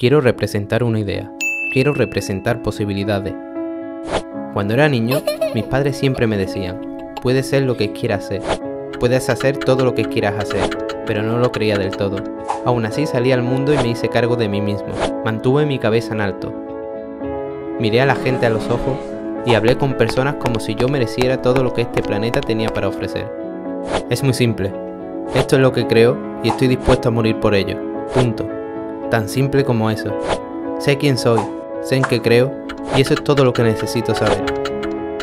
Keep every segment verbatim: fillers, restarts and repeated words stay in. Quiero representar una idea. Quiero representar posibilidades. Cuando era niño, mis padres siempre me decían, puedes ser lo que quieras ser. Puedes hacer todo lo que quieras hacer, pero no lo creía del todo. Aún así salí al mundo y me hice cargo de mí mismo. Mantuve mi cabeza en alto. Miré a la gente a los ojos y hablé con personas como si yo mereciera todo lo que este planeta tenía para ofrecer. Es muy simple. Esto es lo que creo y estoy dispuesto a morir por ello. Punto. Tan simple como eso. Sé quién soy, sé en qué creo y eso es todo lo que necesito saber.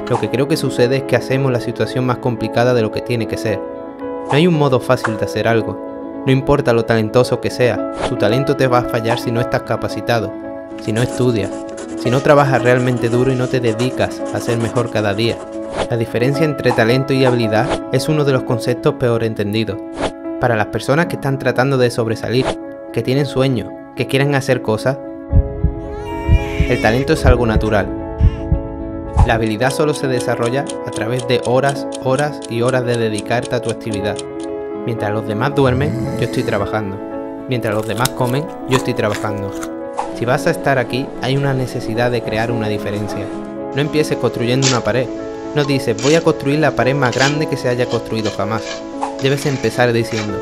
Lo que creo que sucede es que hacemos la situación más complicada de lo que tiene que ser. No hay un modo fácil de hacer algo. No importa lo talentoso que seas, tu talento te va a fallar si no estás capacitado, si no estudias, si no trabajas realmente duro y no te dedicas a ser mejor cada día. La diferencia entre talento y habilidad es uno de los conceptos peor entendidos. Para las personas que están tratando de sobresalir, que tienen sueños, que quieren hacer cosas, el talento es algo natural. La habilidad solo se desarrolla a través de horas, horas y horas de dedicarte a tu actividad. Mientras los demás duermen, yo estoy trabajando. Mientras los demás comen, yo estoy trabajando. Si vas a estar aquí, hay una necesidad de crear una diferencia. No empieces construyendo una pared. No dices, voy a construir la pared más grande que se haya construido jamás. Debes empezar diciendo,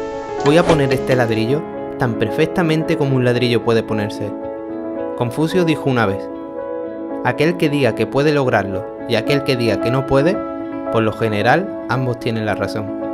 voy a poner este ladrillo tan perfectamente como un ladrillo puede ponerse. Confucio dijo una vez, aquel que diga que puede lograrlo y aquel que diga que no puede, por lo general, ambos tienen la razón.